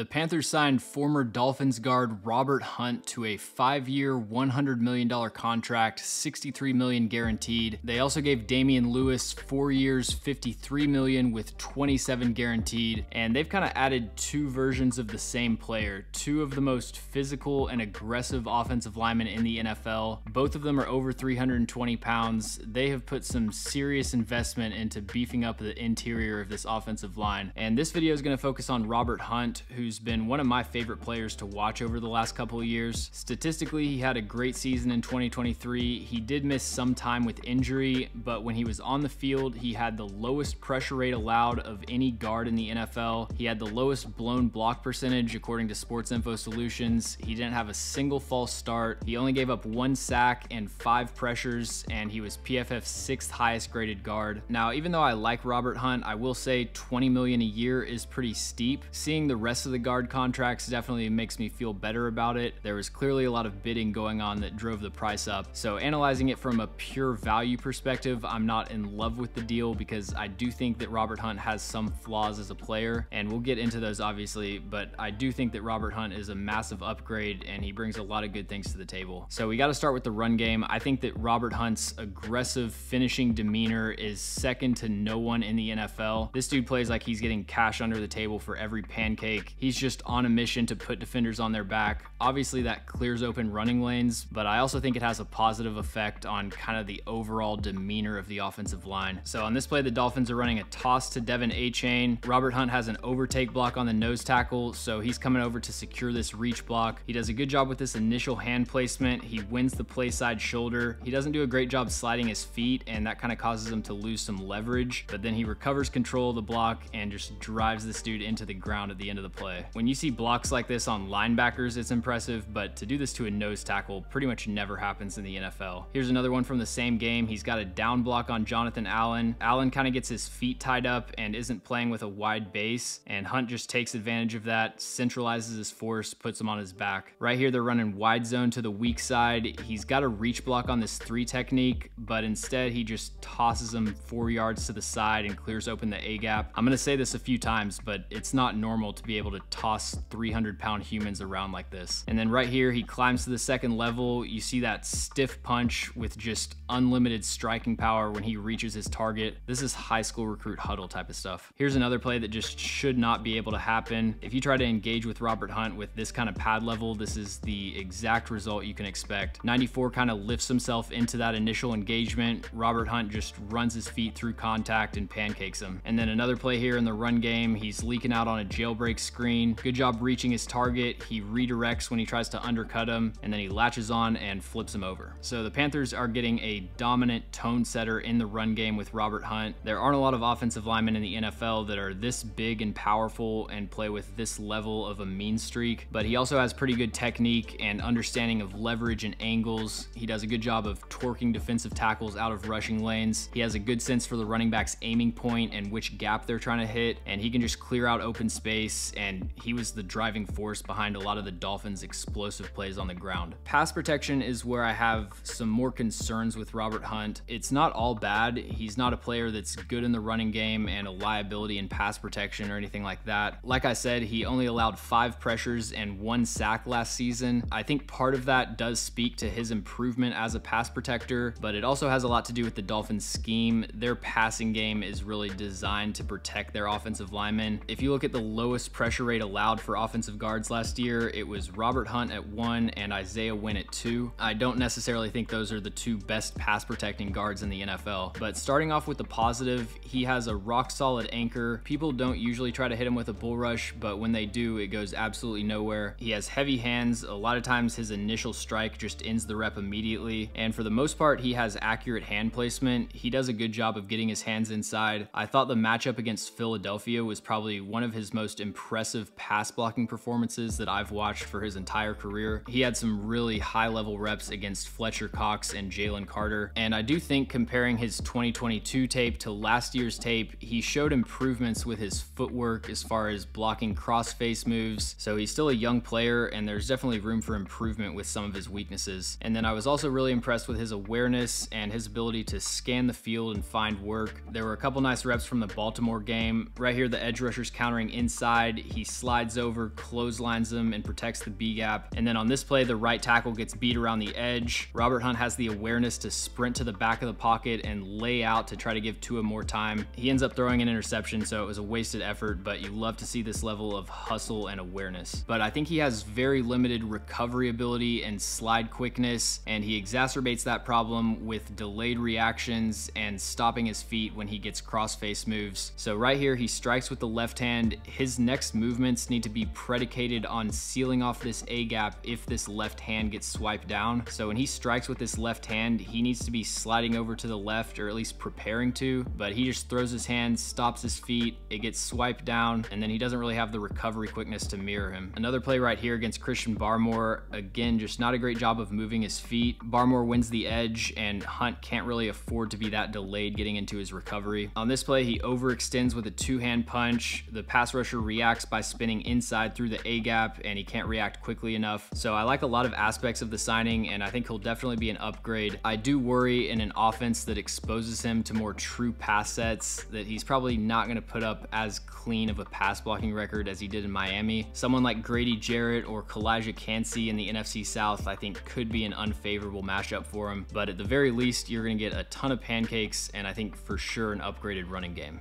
The Panthers signed former Dolphins guard Robert Hunt to a 5-year, $100 million contract, $63 million guaranteed. They also gave Damian Lewis 4 years, $53 million with $27 guaranteed. And they've kind of added two versions of the same player, two of the most physical and aggressive offensive linemen in the NFL. Both of them are over 320 pounds. They have put some serious investment into beefing up the interior of this offensive line. And this video is going to focus on Robert Hunt, who's been one of my favorite players to watch over the last couple of years. Statistically, he had a great season in 2023. He did miss some time with injury, but when he was on the field, he had the lowest pressure rate allowed of any guard in the NFL. He had the lowest blown block percentage, according to Sports Info Solutions. He didn't have a single false start. He only gave up 1 sack and 5 pressures, and he was PFF's 6th highest graded guard. Now, even though I like Robert Hunt, I will say $20 million a year is pretty steep. Seeing the rest of the guard contracts definitely makes me feel better about it. There was clearly a lot of bidding going on that drove the price up. So analyzing it from a pure value perspective, I'm not in love with the deal because I do think that Robert Hunt has some flaws as a player, and we'll get into those obviously, but I do think that Robert Hunt is a massive upgrade and he brings a lot of good things to the table. So we got to start with the run game. I think that Robert Hunt's aggressive finishing demeanor is second to no one in the NFL. This dude plays like he's getting cash under the table for every pancake. He's just on a mission to put defenders on their back. Obviously that clears open running lanes, but I also think it has a positive effect on kind of the overall demeanor of the offensive line. So on this play, the Dolphins are running a toss to Devin Achane. Robert Hunt has an overtake block on the nose tackle, so he's coming over to secure this reach block. He does a good job with this initial hand placement. He wins the play side shoulder. He doesn't do a great job sliding his feet, and that kind of causes him to lose some leverage, but then he recovers control of the block and just drives this dude into the ground at the end of the play. When you see blocks like this on linebackers, it's impressive, but to do this to a nose tackle pretty much never happens in the NFL. Here's another one from the same game. He's got a down block on Jonathan Allen. Allen kind of gets his feet tied up and isn't playing with a wide base, and Hunt just takes advantage of that, centralizes his force, puts him on his back. Right here, they're running wide zone to the weak side. He's got a reach block on this 3 technique, but instead he just tosses him 4 yards to the side and clears open the A-gap. I'm gonna say this a few times, but it's not normal to be able to toss 300-pound humans around like this. And then right here, he climbs to the second level. You see that stiff punch with just unlimited striking power when he reaches his target. This is high school recruit huddle type of stuff. Here's another play that just should not be able to happen. If you try to engage with Robert Hunt with this kind of pad level, this is the exact result you can expect. 94 kind of lifts himself into that initial engagement. Robert Hunt just runs his feet through contact and pancakes him. And then another play here in the run game, he's leaking out on a jailbreak screen. Good job reaching his target. He redirects when he tries to undercut him, and then he latches on and flips him over. So the Panthers are getting a dominant tone setter in the run game with Robert Hunt. There aren't a lot of offensive linemen in the NFL that are this big and powerful and play with this level of a mean streak, but he also has pretty good technique and understanding of leverage and angles. He does a good job of torquing defensive tackles out of rushing lanes. He has a good sense for the running back's aiming point and which gap they're trying to hit, and he can just clear out open space, and he was the driving force behind a lot of the Dolphins' explosive plays on the ground. Pass protection is where I have some more concerns with Robert Hunt. It's not all bad. He's not a player that's good in the running game and a liability in pass protection or anything like that. Like I said, he only allowed 5 pressures and 1 sack last season. I think part of that does speak to his improvement as a pass protector, but it also has a lot to do with the Dolphins' scheme. Their passing game is really designed to protect their offensive linemen. If you look at the lowest pressure rate allowed for offensive guards last year, it was Robert Hunt at 1 and Isaiah Wynn at 2. I don't necessarily think those are the two best pass protecting guards in the NFL, but starting off with the positive, he has a rock solid anchor. People don't usually try to hit him with a bull rush, but when they do, it goes absolutely nowhere. He has heavy hands. A lot of times his initial strike just ends the rep immediately, and for the most part, he has accurate hand placement. He does a good job of getting his hands inside. I thought the matchup against Philadelphia was probably one of his most impressive pass blocking performances that I've watched for his entire career. He had some really high level reps against Fletcher Cox and Jalen Carter, and I do think comparing his 2022 tape to last year's tape, he showed improvements with his footwork as far as blocking cross-face moves, so he's still a young player and there's definitely room for improvement with some of his weaknesses. And then I was also really impressed with his awareness and his ability to scan the field and find work. There were a couple nice reps from the Baltimore game. Right here, the edge rusher's countering inside. He slides over, clotheslines him, and protects the B gap. And then on this play, the right tackle gets beat around the edge. Robert Hunt has the awareness to sprint to the back of the pocket and lay out to try to give Tua more time. He ends up throwing an interception, so it was a wasted effort, but you love to see this level of hustle and awareness. But I think he has very limited recovery ability and slide quickness, and he exacerbates that problem with delayed reactions and stopping his feet when he gets crossface moves. So right here, he strikes with the left hand. His next movements need to be predicated on sealing off this A gap if this left hand gets swiped down. So when he strikes with this left hand, he needs to be sliding over to the left, or at least preparing to, but he just throws his hand, stops his feet, it gets swiped down, and then he doesn't really have the recovery quickness to mirror him. Another play right here against Christian Barmore. Again, just not a great job of moving his feet. Barmore wins the edge, and Hunt can't really afford to be that delayed getting into his recovery. On this play, he overextends with a two-hand punch. The pass rusher reacts by spinning inside through the A gap, and he can't react quickly enough. So I like a lot of aspects of the signing, and I think he'll definitely be an upgrade. I do worry in an offense that exposes him to more true pass sets that he's probably not going to put up as clean of a pass blocking record as he did in Miami. Someone like Grady Jarrett or Kalijah Cansey in the NFC South, I think, could be an unfavorable matchup for him. But at the very least, you're going to get a ton of pancakes, and I think for sure an upgraded running game.